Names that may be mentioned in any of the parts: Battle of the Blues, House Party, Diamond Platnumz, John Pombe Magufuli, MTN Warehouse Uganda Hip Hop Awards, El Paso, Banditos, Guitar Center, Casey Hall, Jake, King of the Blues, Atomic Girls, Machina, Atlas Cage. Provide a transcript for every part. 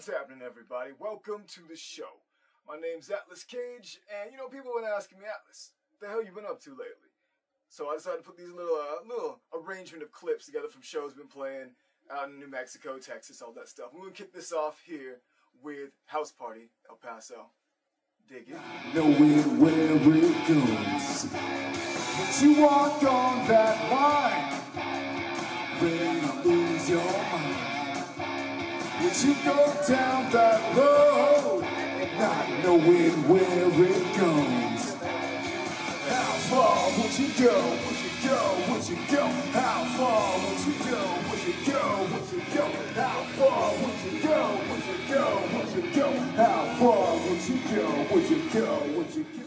What's happening, everybody? Welcome to the show. My name's Atlas Cage, and people have been asking me, Atlas, what the hell you been up to lately? So I decided to put these little arrangement of clips together from shows been playing out in New Mexico, Texas, all that stuff. We're gonna kick this off here with House Party, El Paso. Dig it. Knowing where it goes, but you walk on that line, ready to lose your mind. Would you go down that road, not knowing where it goes? How far would you go? Would you go? Would you go? How far would you go? Would you go? Would you go? How far would you go? Would you go? Would you go? How far would you go? Would you go? Would you go?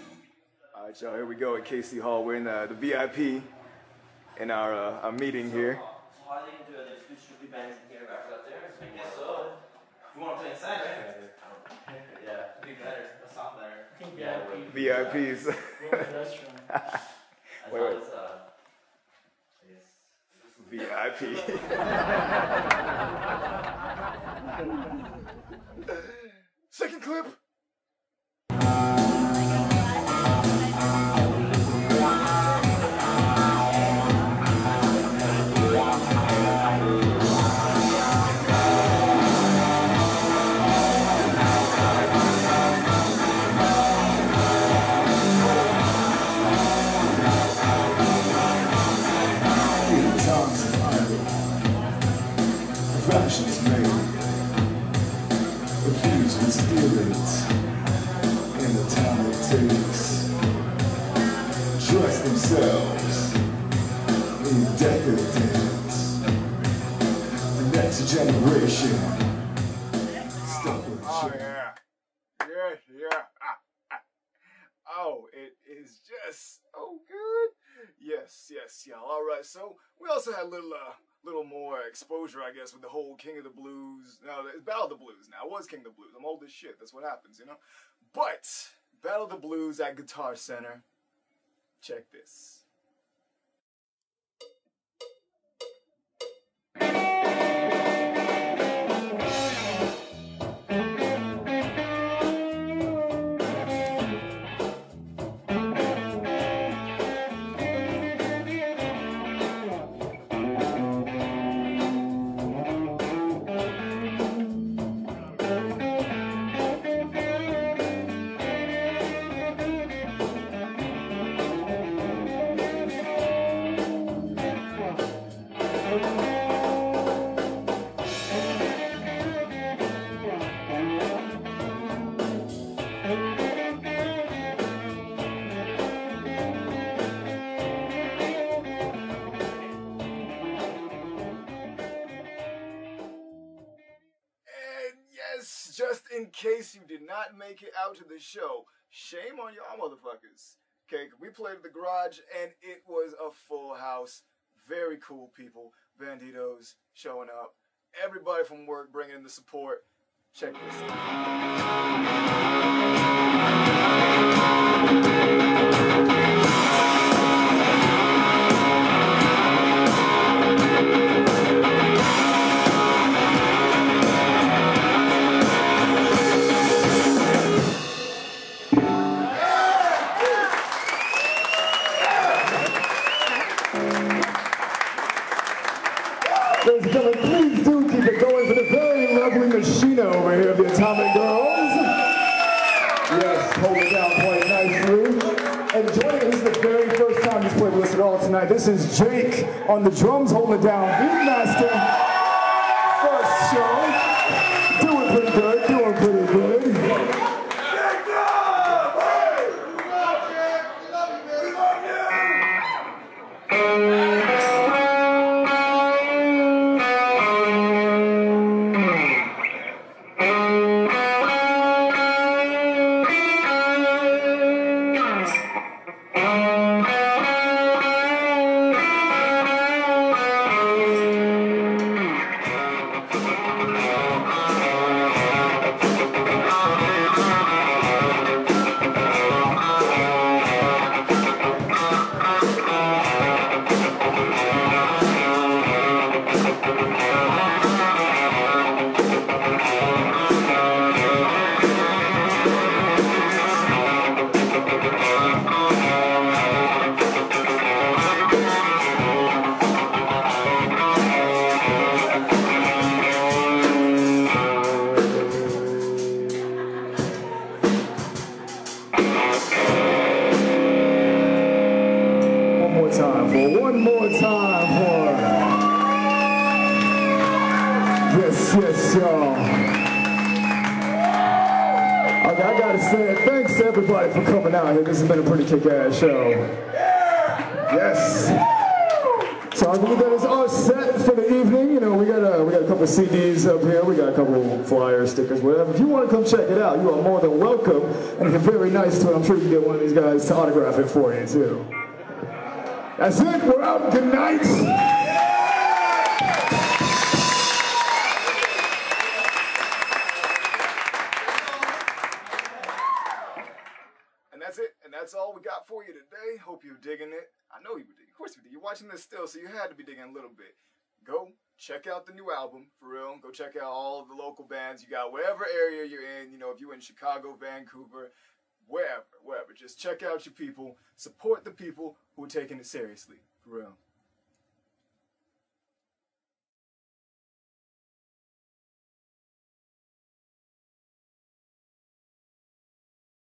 All right, y'all. Here we go at Casey Hall. We're in the VIP in our meeting here. How are they gonna do it? There's two strictly bands in here back up there. I guess so. You wanna play inside, right? Yeah. It'd be better. It'll sound better. Yeah, VIPs. Wait. VIP. Second clip. Fractions made, abused with spirits, and the time it takes. Dress themselves in decadence. The next generation stuck with shit. Yeah. Oh, it is just so good. Yes, y'all. All right, so we also had a little more exposure, I guess, with the whole King of the Blues. No, it's Battle of the Blues now. It was King of the Blues. I'm old as shit. That's what happens, But Battle of the Blues at Guitar Center. Check this. Just in case you did not make it out to the show, shame on y'all motherfuckers. Okay, we played at the garage and it was a full house. Very cool people. Banditos showing up. Everybody from work bringing in the support. Check this out. Ladies and gentlemen, please do keep it going for the very lovely Machina over here of the Atomic Girls. Yes, hold it down quite nicely. And joining us, this is the very first time he's played with us at all tonight. This is Jake on the drums, holding it down, beat master. First show. Doing pretty good. yes, y'all. Okay, I gotta say, thanks to everybody for coming out here. This has been a pretty kick-ass show. Yes. So I believe that is our set for the evening. You know, we got a couple CDs up here. We got a couple flyers, stickers, whatever. If you want to come check it out, you are more than welcome. And if you're very nice to it, I'm sure you can get one of these guys to autograph it for you too. That's it. We're out. Good night. That's all we got for you today. Hope you're digging it. I know you were digging. Of course you did. You're watching this still, so you had to be digging a little bit. Go check out the new album, for real. Go check out all of the local bands you got, whatever area you're in. You know, if you're in Chicago, Vancouver, wherever, wherever. Just check out your people. Support the people who are taking it seriously, for real.